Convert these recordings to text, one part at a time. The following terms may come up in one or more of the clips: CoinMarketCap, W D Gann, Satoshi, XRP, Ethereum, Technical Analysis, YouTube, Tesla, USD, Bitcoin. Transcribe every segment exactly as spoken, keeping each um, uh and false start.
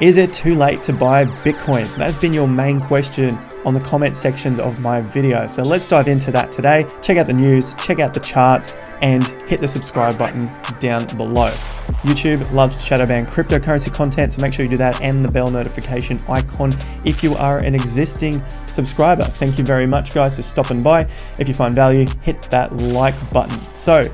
Is it too late to buy Bitcoin? That's been your main question on the comment sections of my video. So let's dive into that today. Check out the news, check out the charts, and hit the subscribe button down below. YouTube loves to shadow ban cryptocurrency content, so make sure you do that and the bell notification icon if you are an existing subscriber. Thank you very much, guys, for stopping by. If you find value, hit that like button. So,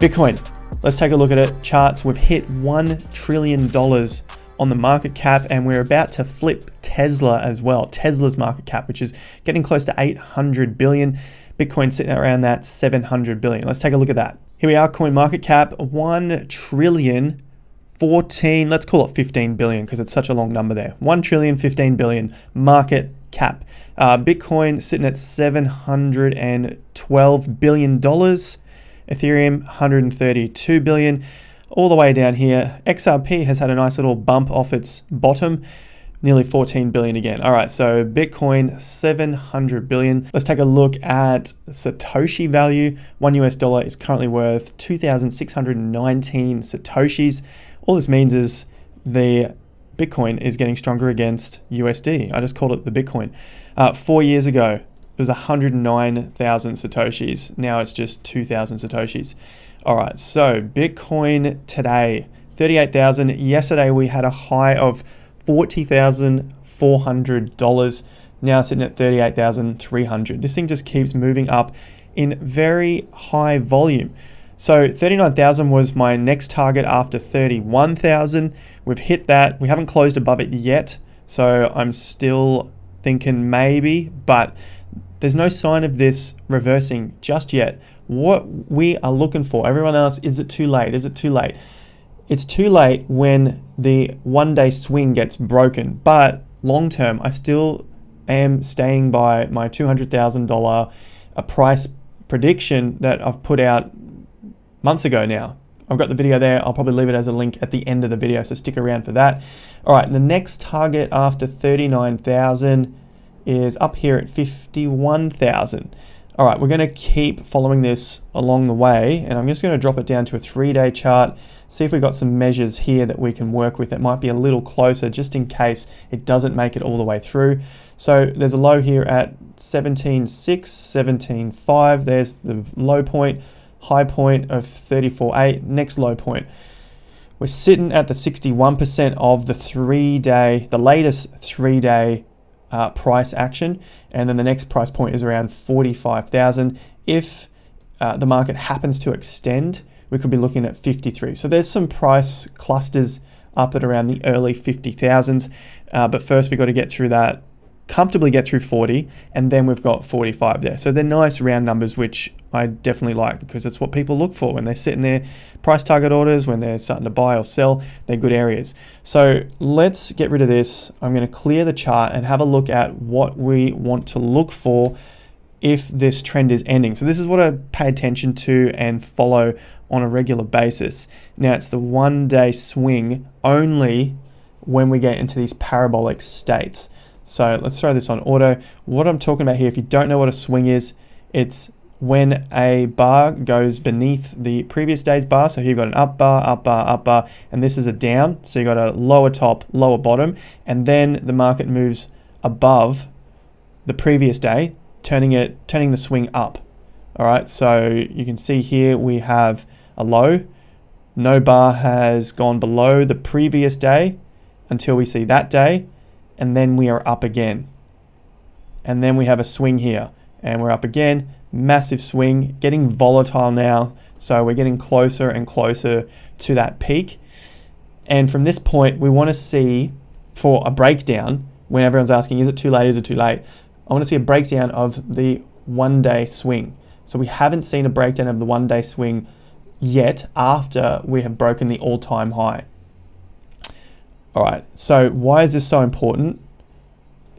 Bitcoin, let's take a look at it. Charts, we've hit one trillion dollars on the market cap, and we're about to flip Tesla as well. Tesla's market cap, which is getting close to eight hundred billion. Bitcoin sitting around that seven hundred billion. Let's take a look at that. Here we are, coin market cap, one trillion fourteen, let's call it fifteen billion because it's such a long number there. one trillion fifteen billion market cap. Uh, Bitcoin sitting at seven hundred twelve billion dollars. Ethereum, one hundred thirty-two billion dollars. All the way down here, X R P has had a nice little bump off its bottom, nearly fourteen billion again. All right, so Bitcoin, seven hundred billion. Let's take a look at Satoshi value. One U S dollar is currently worth two thousand six hundred nineteen Satoshis. All this means is the Bitcoin is getting stronger against U S D. I just called it the Bitcoin. Uh, four years ago, it was one hundred nine thousand Satoshis. Now it's just two thousand Satoshis. All right, so Bitcoin today, thirty-eight thousand. Yesterday we had a high of forty thousand four hundred dollars, now sitting at thirty-eight thousand three hundred dollars. This thing just keeps moving up in very high volume. So thirty-nine thousand was my next target after thirty-one thousand. We've hit that. We haven't closed above it yet, so I'm still thinking maybe, but there's no sign of this reversing just yet. What we are looking for, everyone else, is it too late? Is it too late? It's too late when the one-day swing gets broken, but long-term, I still am staying by my two hundred thousand dollar a price prediction that I've put out months ago now. I've got the video there. I'll probably leave it as a link at the end of the video, so stick around for that. All right, the next target after thirty-nine thousand is up here at fifty-one thousand. All right, we're gonna keep following this along the way, and I'm just gonna drop it down to a three-day chart, see if we've got some measures here that we can work with that might be a little closer just in case it doesn't make it all the way through. So there's a low here at seventeen six, seventeen five, there's the low point, high point of thirty-four eight, next low point. We're sitting at the sixty-one percent of the three-day, the latest three-day Uh, price action, and then the next price point is around forty-five thousand. If uh, the market happens to extend, we could be looking at fifty-three. So there's some price clusters up at around the early fifty thousands, uh, but first we've got to get through that, comfortably get through forty, and then we've got forty-five there. So they're nice round numbers, which I definitely like because it's what people look for when they're sitting there, price target orders, when they're starting to buy or sell, they're good areas. So let's get rid of this. I'm gonna clear the chart and have a look at what we want to look for if this trend is ending. So this is what I pay attention to and follow on a regular basis. Now it's the one day swing only when we get into these parabolic states. So let's throw this on auto. What I'm talking about here, if you don't know what a swing is, it's when a bar goes beneath the previous day's bar. So here you've got an up bar, up bar, up bar, and this is a down. So you've got a lower top, lower bottom, and then the market moves above the previous day, turning it, turning the swing up. All right, so you can see here we have a low. No bar has gone below the previous day until we see that day, and then we are up again. And then we have a swing here, and we're up again, massive swing, getting volatile now. So we're getting closer and closer to that peak. And from this point, we wanna see, for a breakdown, when everyone's asking, is it too late, is it too late? I wanna see a breakdown of the one-day swing. So we haven't seen a breakdown of the one-day swing yet after we have broken the all-time high. All right, so why is this so important?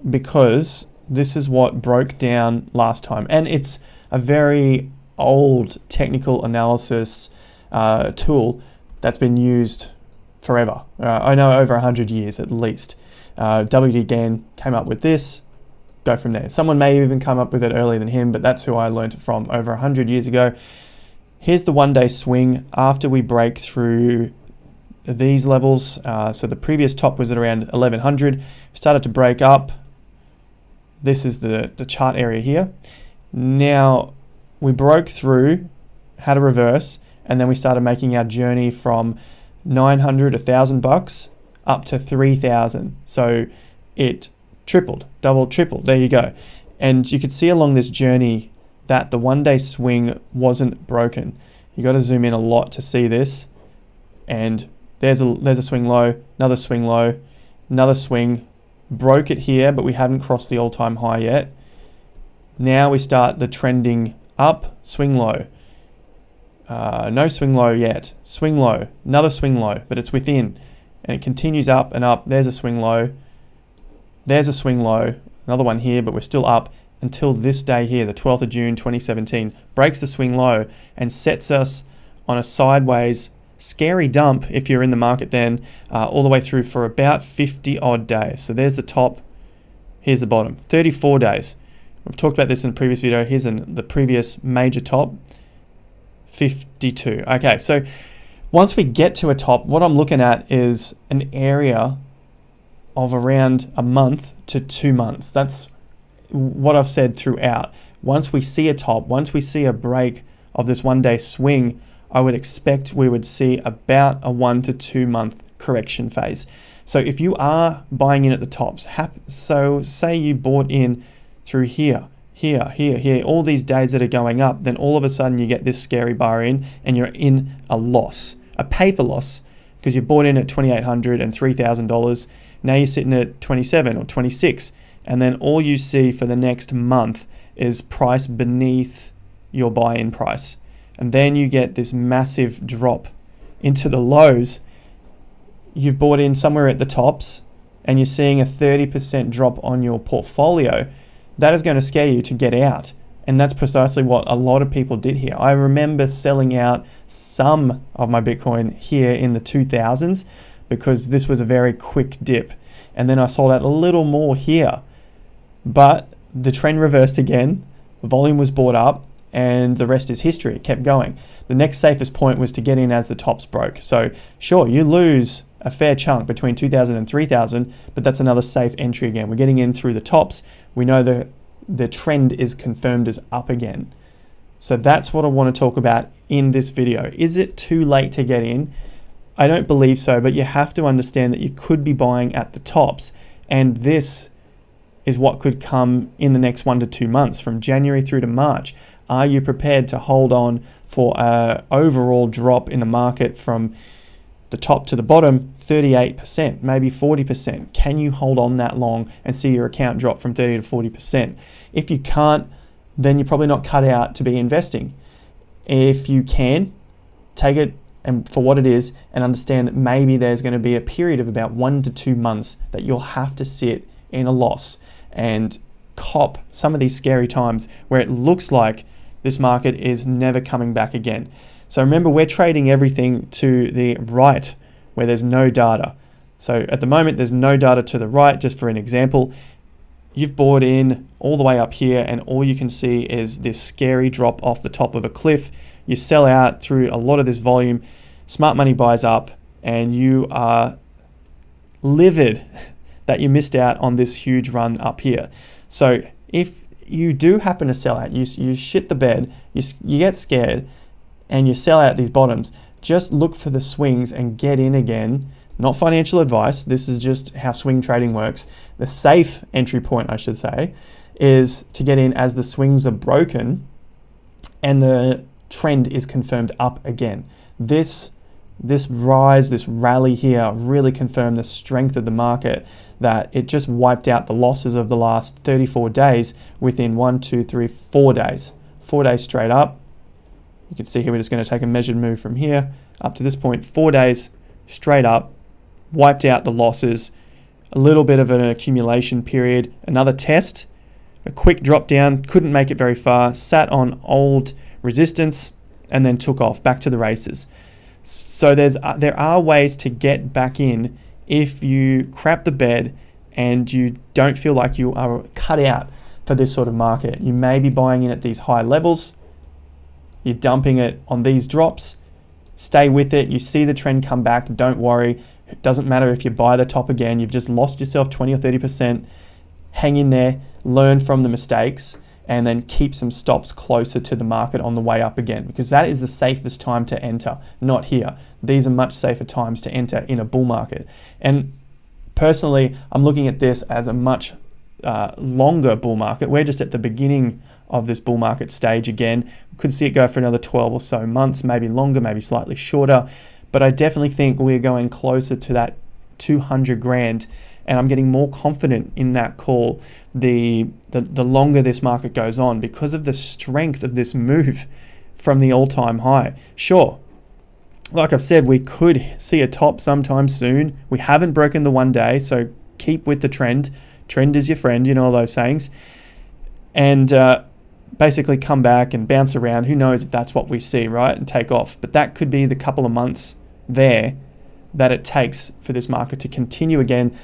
Because this is what broke down last time, and it's a very old technical analysis uh, tool that's been used forever. Uh, I know over one hundred years at least. Uh, W D Gann came up with this, go from there. Someone may even come up with it earlier than him, but that's who I learned it from over one hundred years ago. Here's the one-day swing after we break through these levels. Uh, so the previous top was at around eleven hundred. Started to break up. This is the, the chart area here. Now we broke through, had a reverse, and then we started making our journey from nine hundred, one thousand bucks up to three thousand. So it tripled, doubled, tripled. There you go. And you could see along this journey that the one day swing wasn't broken. You got to zoom in a lot to see this. And there's a there's a swing low, another swing low, another swing, broke it here, but we haven't crossed the all-time high yet. Now we start the trending up, swing low. Uh, no swing low yet, swing low, another swing low, but it's within. And it continues up and up. There's a swing low, there's a swing low, another one here, but we're still up until this day here, the twelfth of June twenty seventeen, breaks the swing low and sets us on a sideways scary dump if you're in the market then, uh, all the way through for about fifty odd days. So there's the top, here's the bottom, thirty-four days. We've talked about this in the previous video. Here's an, the previous major top, fifty-two. Okay, so once we get to a top, what I'm looking at is an area of around a month to two months. That's what I've said throughout. Once we see a top, once we see a break of this one day swing, I would expect we would see about a one to two month correction phase. So if you are buying in at the tops, so say you bought in through here, here, here, here, all these days that are going up, then all of a sudden you get this scary bar in and you're in a loss, a paper loss, because you bought in at twenty-eight hundred dollars and three thousand dollars. Now you're sitting at twenty-seven or twenty-six, and then all you see for the next month is price beneath your buy-in price. And then you get this massive drop into the lows. You've bought in somewhere at the tops and you're seeing a thirty percent drop on your portfolio. That is going to scare you to get out. And that's precisely what a lot of people did here. I remember selling out some of my Bitcoin here in the two thousands because this was a very quick dip. And then I sold out a little more here, but the trend reversed again. Volume was bought up, and the rest is history. It kept going. The next safest point was to get in as the tops broke. So sure, you lose a fair chunk between two thousand and three thousand, but that's another safe entry again. We're getting in through the tops. We know that the trend is confirmed as up again. So that's what I want to talk about in this video. Is it too late to get in? I don't believe so, but you have to understand that you could be buying at the tops, and this is what could come in the next one to two months from January through to March. Are you prepared to hold on for an overall drop in the market from the top to the bottom, thirty-eight percent, maybe forty percent? Can you hold on that long and see your account drop from thirty to forty percent? If you can't, then you're probably not cut out to be investing. If you can, take it and for what it is and understand that maybe there's going to be a period of about one to two months that you'll have to sit in a loss and cop some of these scary times where it looks like this market is never coming back again. So remember, we're trading everything to the right where there's no data. So at the moment, there's no data to the right. Just for an example, you've bought in all the way up here and all you can see is this scary drop off the top of a cliff. You sell out through a lot of this volume, smart money buys up, and you are livid that you missed out on this huge run up here. So if you do happen to sell out, you, you shit the bed, you, you get scared and you sell out these bottoms, just look for the swings and get in again. Not financial advice, this is just how swing trading works. The safe entry point, I should say, is to get in as the swings are broken and the trend is confirmed up again. This, this rise, this rally here really confirmed the strength of the market, that it just wiped out the losses of the last thirty-four days within one, two, three, four days. Four days straight up. You can see here we're just going to take a measured move from here up to this point. Four days straight up, wiped out the losses. A little bit of an accumulation period. Another test, a quick drop down, couldn't make it very far, sat on old resistance and then took off back to the races. So there's uh, there are ways to get back in if you crap the bed and you don't feel like you are cut out for this sort of market. You may be buying in at these high levels, you're dumping it on these drops, Stay with it. You see the trend come back. Don't worry. It doesn't matter if you buy the top again. You've just lost yourself twenty or thirty percent. Hang in there. Learn from the mistakes, and then keep some stops closer to the market on the way up again, because that is the safest time to enter, not here. These are much safer times to enter in a bull market. And personally, I'm looking at this as a much uh, longer bull market. We're just at the beginning of this bull market stage again. Could see it go for another twelve or so months, maybe longer, maybe slightly shorter. But I definitely think we're going closer to that two hundred grand, and I'm getting more confident in that call the, the, the longer this market goes on, because of the strength of this move from the all-time high. Sure, like I've said, we could see a top sometime soon. We haven't broken the one day, so keep with the trend. Trend is your friend, you know, all those sayings. And uh, basically come back and bounce around. Who knows if that's what we see, right? And take off. But that could be the couple of months there that it takes for this market to continue again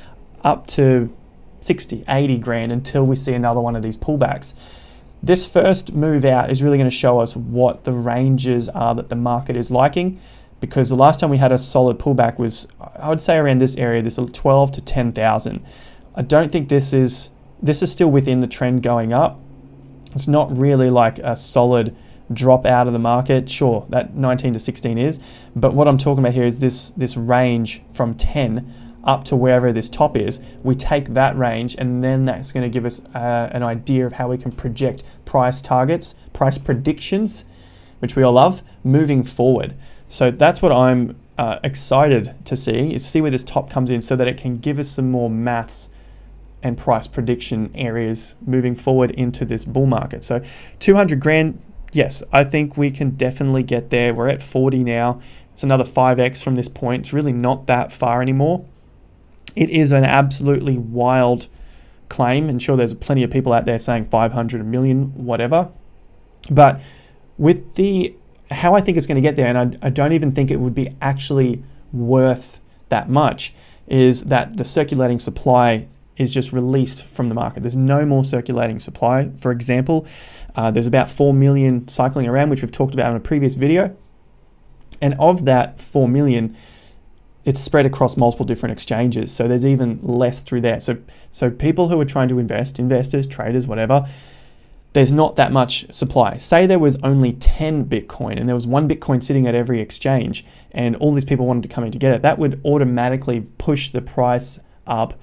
up to sixty, eighty grand until we see another one of these pullbacks. This first move out is really going to show us what the ranges are that the market is liking, because the last time we had a solid pullback was, I would say, around this area, this twelve to ten thousand. I don't think this is, this is still within the trend going up. It's not really like a solid drop out of the market. Sure, that nineteen to sixteen is, but what I'm talking about here is this, this range from ten up to wherever this top is. We take that range, and then that's going to give us uh, an idea of how we can project price targets, price predictions, which we all love, moving forward. So that's what I'm uh, excited to see, is see where this top comes in, so that it can give us some more maths and price prediction areas moving forward into this bull market. So two hundred grand, yes, I think we can definitely get there. We're at forty now. It's another five X from this point. It's really not that far anymore. It is an absolutely wild claim, and sure, there's plenty of people out there saying five hundred, a million, whatever. But with the, how I think it's going to get there, and I, I don't even think it would be actually worth that much, is that the circulating supply is just released from the market. There's no more circulating supply. For example, uh, there's about four million cycling around, which we've talked about in a previous video. And of that four million, it's spread across multiple different exchanges. So there's even less through there. So, so people who are trying to invest, investors, traders, whatever, there's not that much supply. Say there was only ten Bitcoin and there was one Bitcoin sitting at every exchange, and all these people wanted to come in to get it. That would automatically push the price up,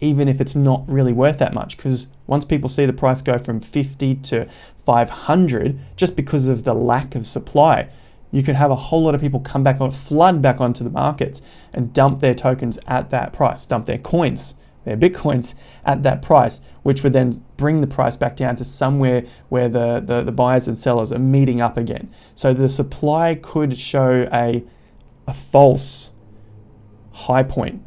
even if it's not really worth that much. Because once people see the price go from fifty to five hundred, just because of the lack of supply, you could have a whole lot of people come back on, flood back onto the markets and dump their tokens at that price, dump their coins, their Bitcoins at that price, which would then bring the price back down to somewhere where the, the, the buyers and sellers are meeting up again. So the supply could show a, a false high point.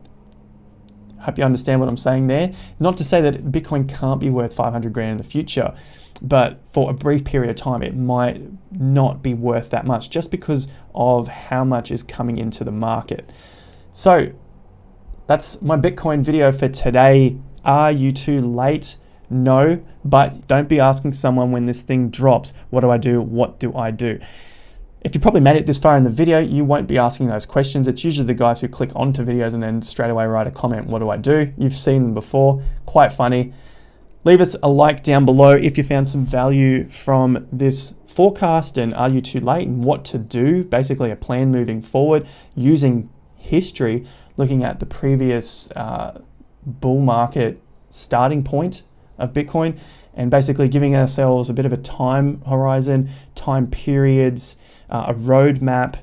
Hope you understand what I'm saying there. Not to say that Bitcoin can't be worth five hundred grand in the future, but for a brief period of time, it might not be worth that much just because of how much is coming into the market. So that's my Bitcoin video for today. Are you too late? No, but don't be asking someone when this thing drops, what do I do? What do I do? If you probably made it this far in the video, you won't be asking those questions. It's usually the guys who click onto videos and then straight away write a comment, what do I do? You've seen them before, quite funny. Leave us a like down below if you found some value from this forecast, and are you too late, and what to do, basically a plan moving forward using history, looking at the previous uh, bull market starting point of Bitcoin, and basically giving ourselves a bit of a time horizon, time periods, Uh, a roadmap,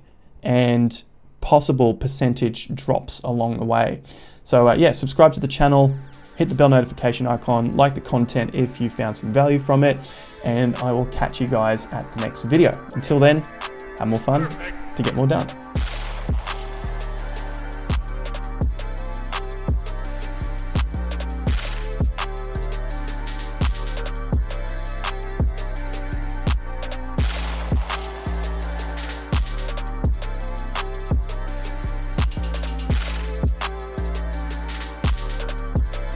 and possible percentage drops along the way. So uh, yeah, subscribe to the channel, hit the bell notification icon, like the content if you found some value from it, and I will catch you guys at the next video. Until then, have more fun to get more done.